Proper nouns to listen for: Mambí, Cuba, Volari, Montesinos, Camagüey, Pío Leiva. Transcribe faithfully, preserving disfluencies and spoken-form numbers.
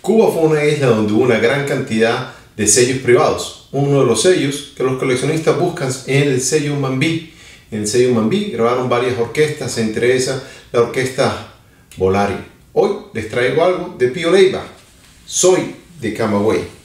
Cuba fue una isla donde hubo una gran cantidad de sellos privados. Uno de los sellos que los coleccionistas buscan es el sello Mambí. En el sello Mambí grabaron varias orquestas, entre esas la orquesta Volari. Hoy les traigo algo de Pío Leiva. Soy de Camagüey.